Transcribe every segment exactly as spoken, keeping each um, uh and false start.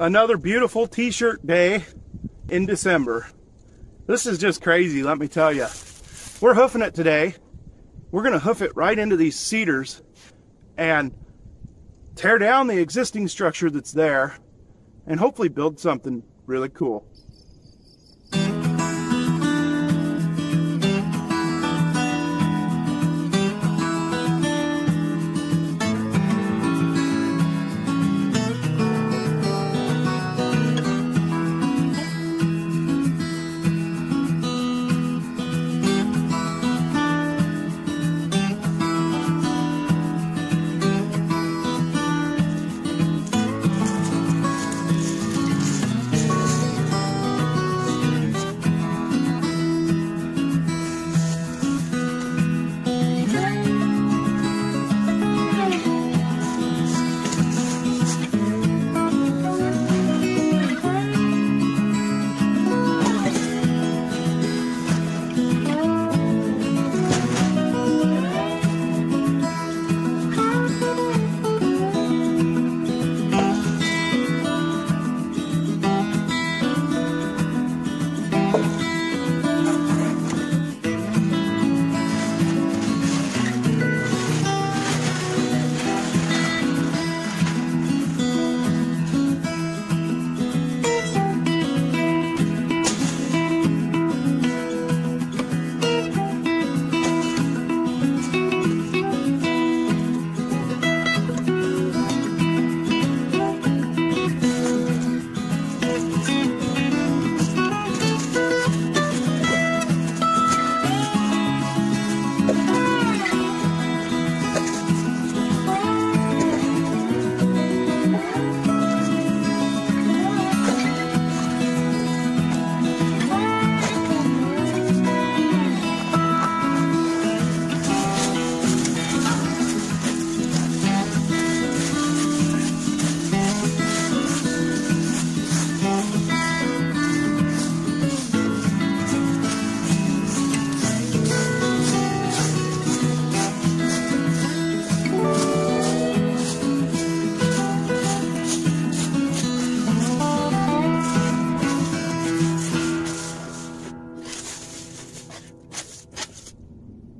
Another beautiful t-shirt day in December. This is just crazy, let me tell you. We're hoofing it today. We're gonna hoof it right into these cedars and tear down the existing structure that's there and hopefully build something really cool.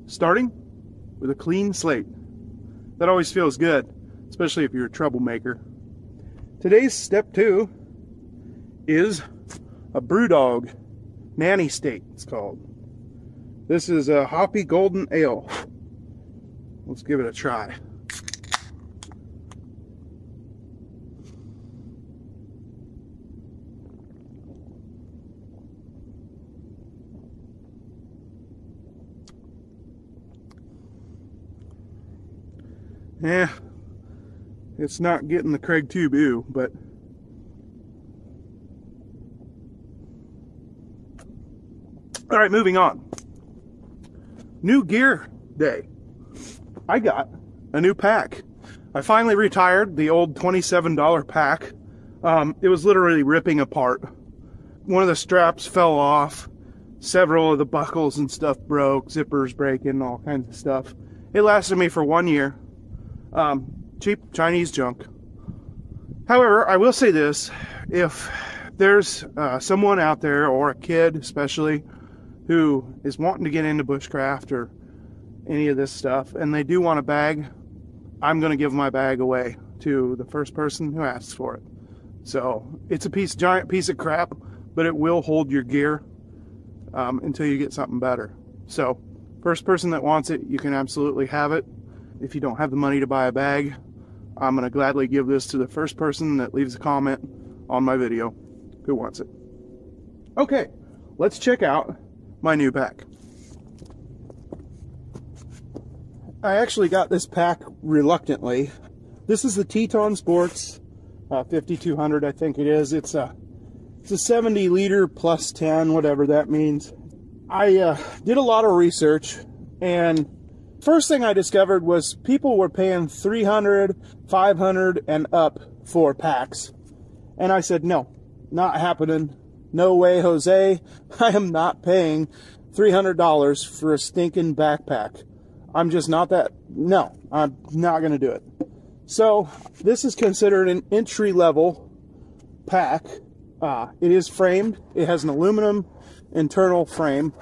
Starting with a clean slate. That always feels good, especially if you're a troublemaker. Today's step two is a Brew Dog Nanny State, it's called. This is a hoppy golden ale. Let's give it a try. Yeah, it's not getting the Craig Two Boo, but all right, moving on. New gear day. I got a new pack. I finally retired the old twenty-seven dollar pack. Um, it was literally ripping apart. One of the straps fell off. Several of the buckles and stuff broke. Zippers breaking, all kinds of stuff. It lasted me for one year. Um, cheap Chinese junk. However, I will say this, if there's uh, someone out there, or a kid especially, who is wanting to get into bushcraft or any of this stuff, and they do want a bag, I'm going to give my bag away to the first person who asks for it. So it's a piece, giant piece of crap, but it will hold your gear um, until you get something better. So first person that wants it, you can absolutely have it. If you don't have the money to buy a bag, I'm going to gladly give this to the first person that leaves a comment on my video who wants it. Okay, let's check out my new pack. I actually got this pack reluctantly. This is the Teton Sports uh, fifty-two hundred, I think it is. It's a, it's a seventy liter plus ten, whatever that means. I uh, did a lot of research, and first thing I discovered was people were paying three hundred, five hundred, and up for packs. And I said, no, not happening. No way, Jose. I am not paying three hundred dollars for a stinking backpack. I'm just not that. No, I'm not going to do it. So this is considered an entry-level pack. Uh, it is framed. It has an aluminum internal frame.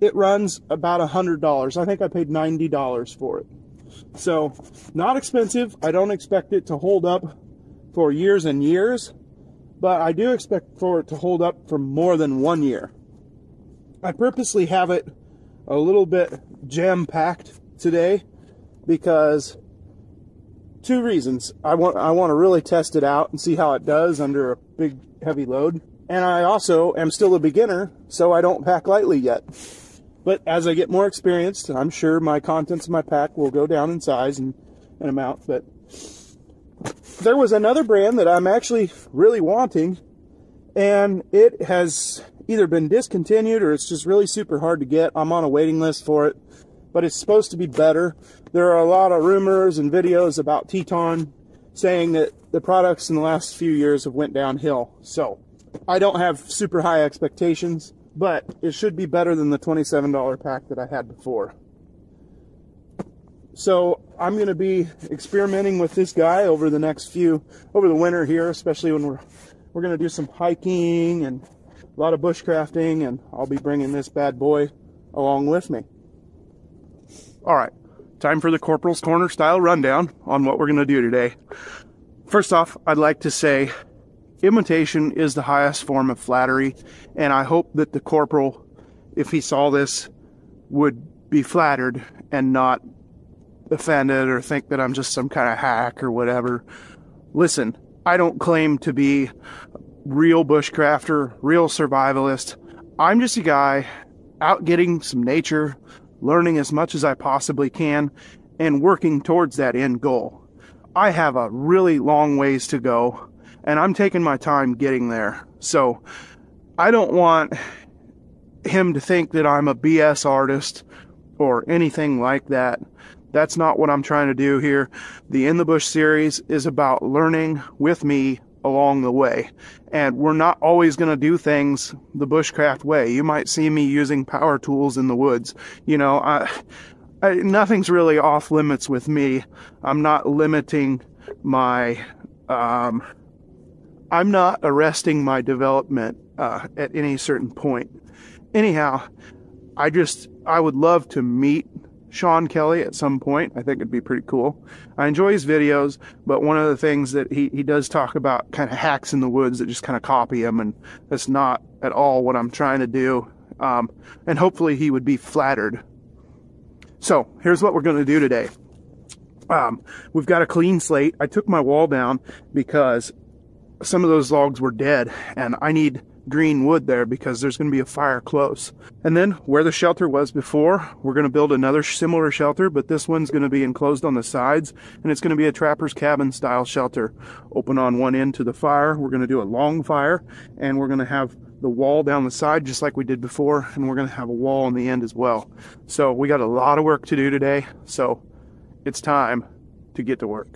It runs about a hundred dollars. I think I paid ninety dollars for it. So, not expensive. I don't expect it to hold up for years and years, but I do expect for it to hold up for more than one year. I purposely have it a little bit jam-packed today because two reasons. I want I want to really test it out and see how it does under a big, heavy load. And I also am still a beginner, so I don't pack lightly yet. But as I get more experienced, I'm sure my contents of my pack will go down in size and, and amount. But there was another brand that I'm actually really wanting, and it has either been discontinued or it's just really super hard to get. I'm on a waiting list for it, but it's supposed to be better. There are a lot of rumors and videos about Teton saying that the products in the last few years have went downhill. So I don't have super high expectations, but it should be better than the twenty-seven dollar pack that I had before. So I'm going to be experimenting with this guy over the next few, over the winter here, especially when we're, we're going to do some hiking and a lot of bushcrafting, and I'll be bringing this bad boy along with me. All right, time for the Corporal's Corner style rundown on what we're going to do today. First off, I'd like to say, imitation is the highest form of flattery, and I hope that the corporal, if he saw this, would be flattered and not offended or think that I'm just some kind of hack or whatever. Listen, I don't claim to be a real bushcrafter, real survivalist. I'm just a guy out getting some nature, learning as much as I possibly can, and working towards that end goal. I have a really long ways to go, and I'm taking my time getting there. So I don't want him to think that I'm a B S artist or anything like that. That's not what I'm trying to do here. The In the Bush series is about learning with me along the way. And we're not always going to do things the bushcraft way. You might see me using power tools in the woods. You know, I, I, nothing's really off limits with me. I'm not limiting my... Um, I'm not arresting my development uh, at any certain point. Anyhow, I just, I would love to meet Sean Kelly at some point. I think it'd be pretty cool. I enjoy his videos, but one of the things that he, he does talk about kind of hacks in the woods that just kind of copy him, and that's not at all what I'm trying to do. Um, and hopefully he would be flattered. So here's what we're going to do today. Um, we've got a clean slate. I took my wall down because some of those logs were dead, and I need green wood there because there's going to be a fire close. And then where the shelter was before, we're going to build another similar shelter, but this one's going to be enclosed on the sides, and it's going to be a trapper's cabin style shelter. Open on one end to the fire. We're going to do a long fire, and we're going to have the wall down the side just like we did before, and we're going to have a wall on the end as well. So we got a lot of work to do today, so it's time to get to work.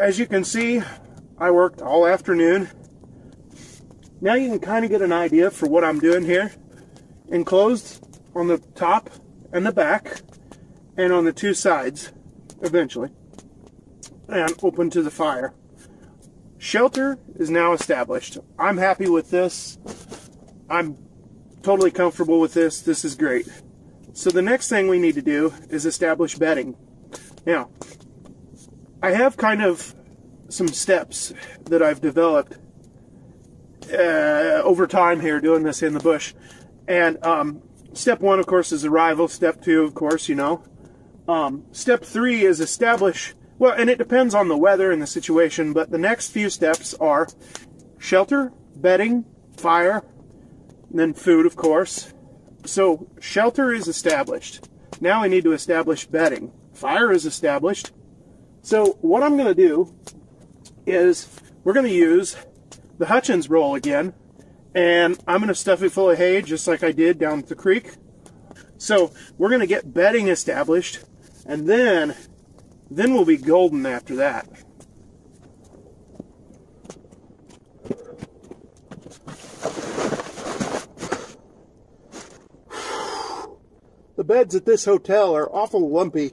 As you can see, I worked all afternoon. Now you can kind of get an idea for what I'm doing here. Enclosed on the top and the back and on the two sides eventually, and open to the fire. Shelter is now established. I'm happy with this. I'm totally comfortable with this. This is great. So the next thing we need to do is establish bedding. Now, I have kind of some steps that I've developed Uh, over time here doing this in the bush, and um, step one of course is arrival, step two of course you know um, step three is establish, well, and it depends on the weather and the situation, but the next few steps are shelter, bedding, fire, and then food of course. So shelter is established, now we need to establish bedding, fire is established. So what I'm going to do is we're going to use the Hutchins roll again, and I'm going to stuff it full of hay just like I did down at the creek. So we're going to get bedding established, and then then we'll be golden after that. The beds at this hotel are awful lumpy.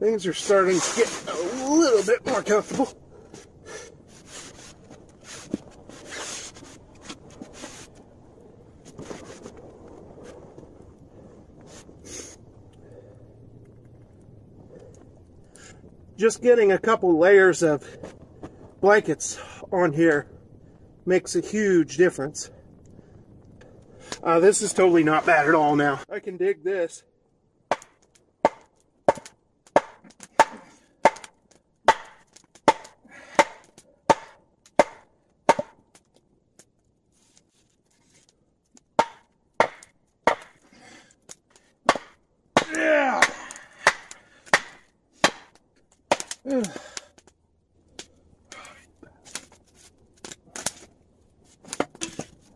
Things are starting to get a little bit more comfortable. Just getting a couple layers of blankets on here makes a huge difference. Uh, this is totally not bad at all now. I can dig this.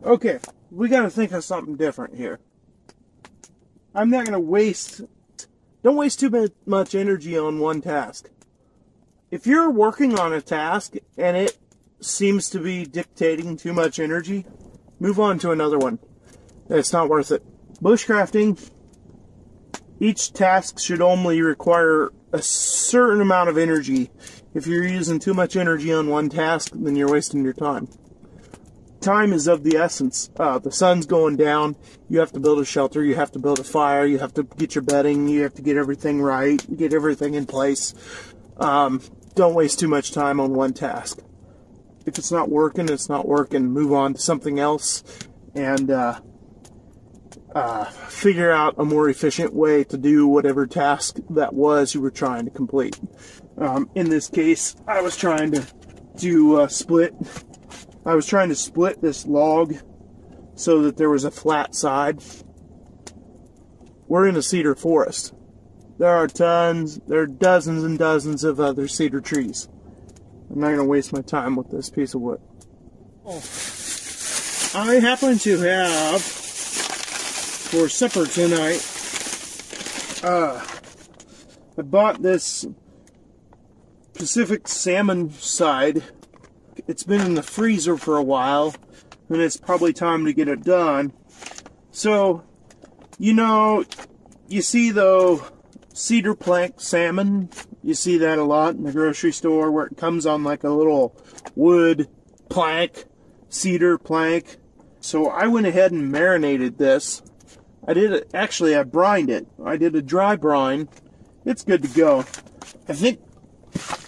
Okay, we got to think of something different here. I'm not going to waste, don't waste too much energy on one task. If you're working on a task and it seems to be dictating too much energy, move on to another one. It's not worth it. Bushcrafting, each task should only require a certain amount of energy. If you're using too much energy on one task, then you're wasting your time. Time is of the essence. Uh, the sun's going down, you have to build a shelter, you have to build a fire, you have to get your bedding, you have to get everything right, get everything in place. Um, don't waste too much time on one task. If it's not working, it's not working. Move on to something else and uh, uh, figure out a more efficient way to do whatever task that was you were trying to complete. Um, in this case, I was trying to do a split. I was trying to split this log so that there was a flat side. We're in a cedar forest. There are tons, there are dozens and dozens of other cedar trees. I'm not going to waste my time with this piece of wood. Oh. I happen to have for supper tonight, uh, I bought this Pacific salmon side. It's been in the freezer for a while, and it's probably time to get it done. So, you know, you see though cedar plank salmon, you see that a lot in the grocery store where it comes on like a little wood plank, cedar plank. So I went ahead and marinated this. I did it, actually I brined it. I did a dry brine. It's good to go. I think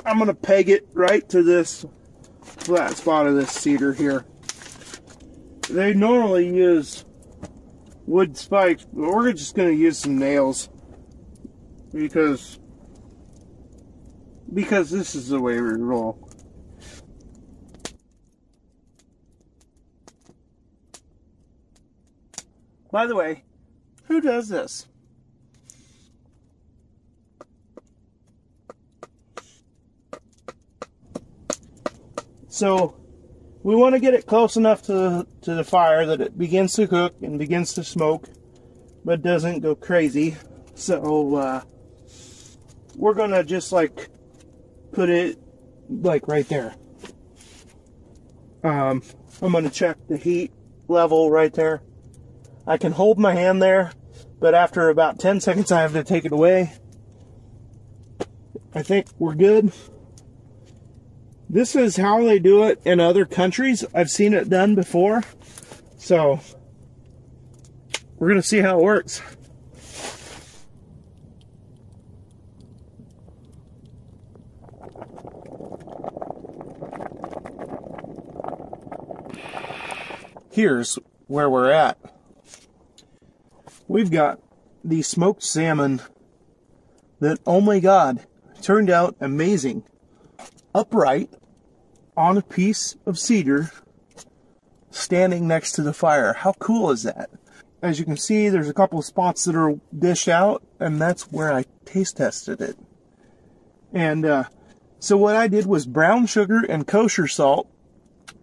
I'm going to peg it right to this flat spot of this cedar here. They normally use wood spikes, but we're just going to use some nails because because this is the way we roll. By the way, who does this? So We want to get it close enough to, to the fire that it begins to cook and begins to smoke, but doesn't go crazy. So uh, we're going to just like put it like right there. Um, I'm going to check the heat level right there. I can hold my hand there, but after about ten seconds I have to take it away. I think we're good. This is how they do it in other countries. I've seen it done before. So we're going to see how it works. Here's where we're at. We've got the smoked salmon that, oh my God, turned out amazing. Upright on a piece of cedar standing next to the fire. How cool is that? As you can see, there's a couple of spots that are dished out, and that's where I taste tested it. And uh, so what I did was brown sugar and kosher salt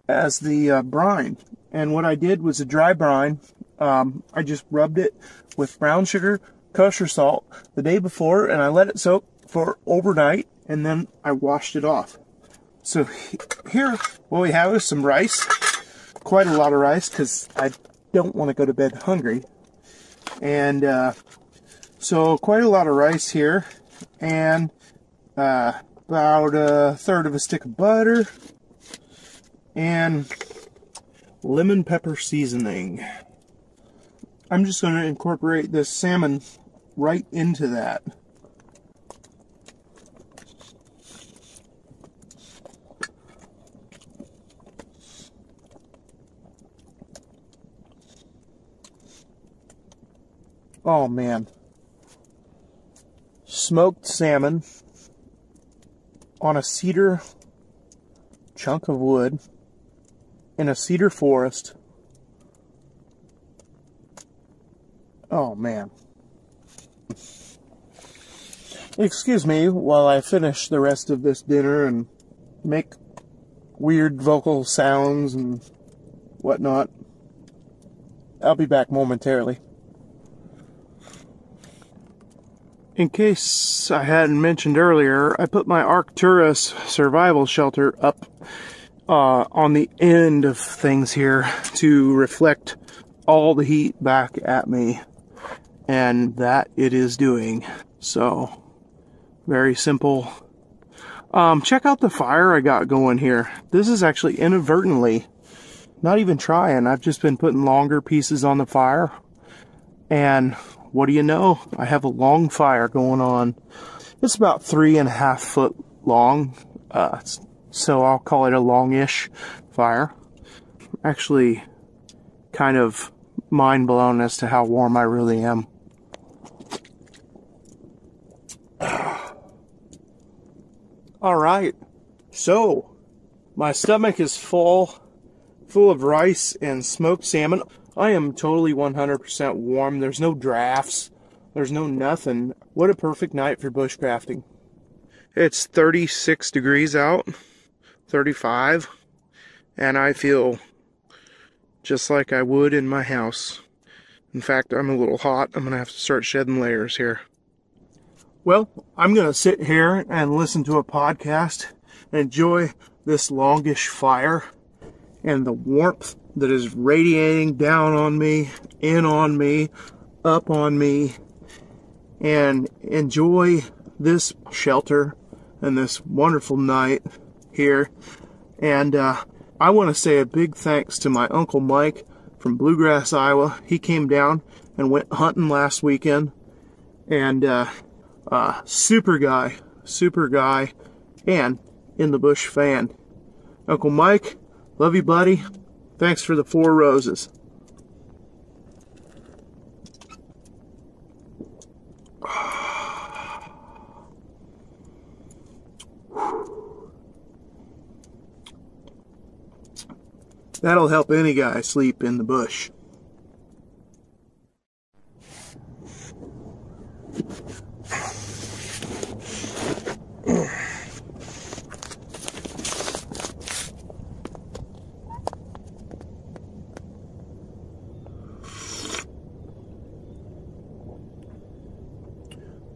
as the uh, brine. And what I did was a dry brine. Um, I just rubbed it with brown sugar, kosher salt the day before, and I let it soak for overnight, and then I washed it off. So here what we have is some rice, quite a lot of rice because I don't want to go to bed hungry. And uh, so quite a lot of rice here, and uh, about a third of a stick of butter, and lemon pepper seasoning. I'm just going to incorporate this salmon right into that. Oh man, smoked salmon on a cedar chunk of wood in a cedar forest. Oh man. Excuse me while I finish the rest of this dinner and make weird vocal sounds and whatnot. I'll be back momentarily. In case I hadn't mentioned earlier, I put my Arcturus survival shelter up uh, on the end of things here to reflect all the heat back at me, and that it is doing. So, very simple. Um, check out the fire I got going here. This is actually inadvertently, not even trying, I've just been putting longer pieces on the fire, and what do you know? I have a long fire going on. It's about three and a half foot long, uh, so I'll call it a longish fire. Actually, kind of mind blown as to how warm I really am. All right, so my stomach is full, full of rice and smoked salmon. I am totally one hundred percent warm. There's no drafts. There's no nothing. What a perfect night for bushcrafting. It's thirty-six degrees out, thirty-five, and I feel just like I would in my house. In fact, I'm a little hot. I'm going to have to start shedding layers here. Well, I'm going to sit here and listen to a podcast and enjoy this longish fire and the warmth that is radiating down on me, in on me, up on me, and enjoy this shelter and this wonderful night here. And uh, I want to say a big thanks to my Uncle Mike from Bluegrass, Iowa. He came down and went hunting last weekend, and uh, uh, super guy, super guy, and In the Bush fan. Uncle Mike, love you, buddy. Thanks for the four roses. That'll help any guy sleep in the bush.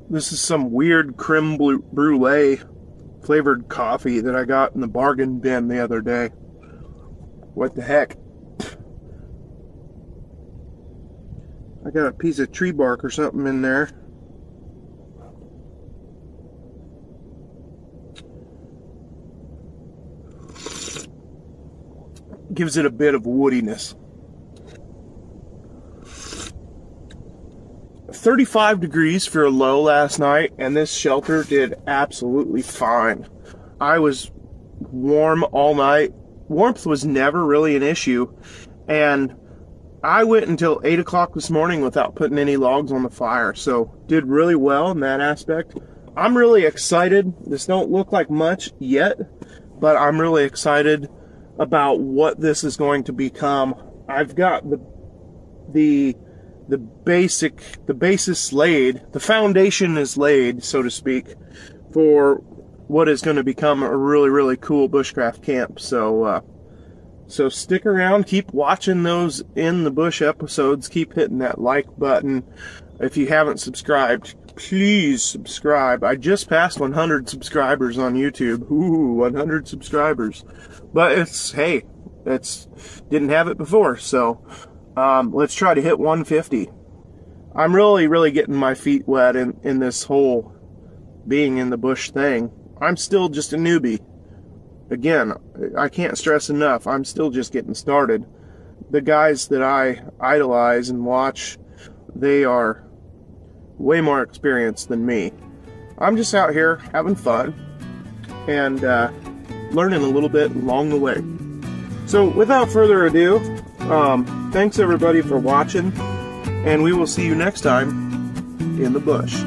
This is some weird creme brulee flavored coffee that I got in the bargain bin the other day. What the heck? I got a piece of tree bark or something in there. Gives it a bit of woodiness. thirty-five degrees for a low last night, and this shelter did absolutely fine. I was warm all night. Warmth was never really an issue, and I went until eight o'clock this morning without putting any logs on the fire, so did really well in that aspect. I'm really excited. This don't look like much yet, but I'm really excited about what this is going to become. I've got the the the basic the basis laid, the foundation is laid, so to speak, for what is going to become a really really cool bushcraft camp. So uh so stick around, keep watching those In the Bush episodes, keep hitting that like button. If you haven't subscribed, please subscribe. I just passed one hundred subscribers on YouTube. Ooh, one hundred subscribers. But it's, hey, it's, didn't have it before, so um, let's try to hit one fifty. I'm really, really getting my feet wet in, in this whole being in the bush thing. I'm still just a newbie. Again, I can't stress enough, I'm still just getting started. The guys that I idolize and watch, they are way more experienced than me. I'm just out here having fun and uh, learning a little bit along the way. So without further ado, um, thanks everybody for watching, and we will see you next time in the bush.